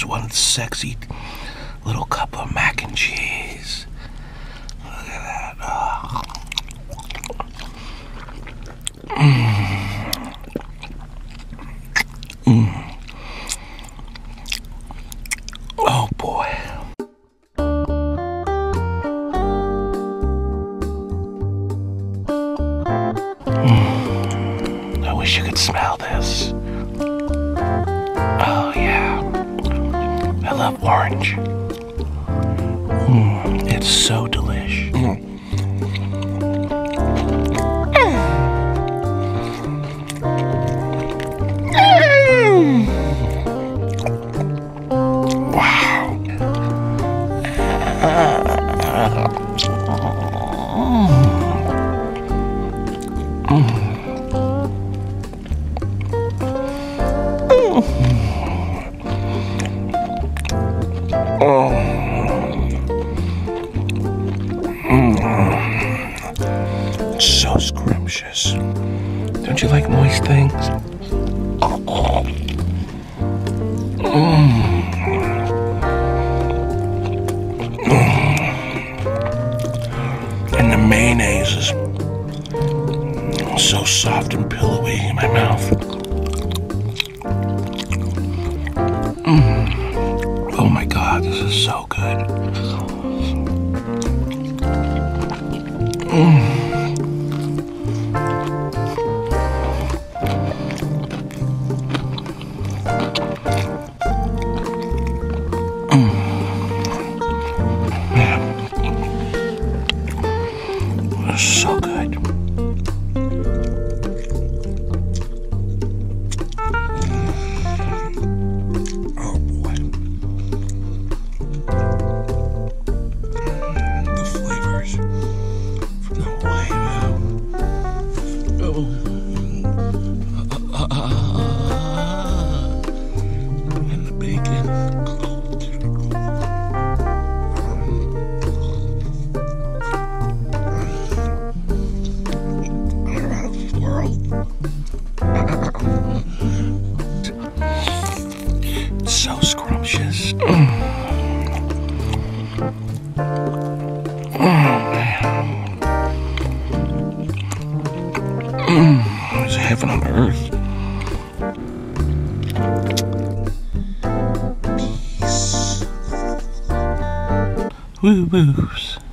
this one sexy little cup of mac and cheese. Look at that. Oh. Mm. Mm. Oh boy. Mm. I wish you could smell this. Oh yeah, I love orange. It's so delish. So scrumptious. Don't you like moist things? And the mayonnaise is so soft and pillowy in my mouth. Oh my God, this is so good. So good. Oh boy. The flavors from the Hawaii. And the bacon. So scrumptious. It's heaven on earth. Peace. Woo-woos.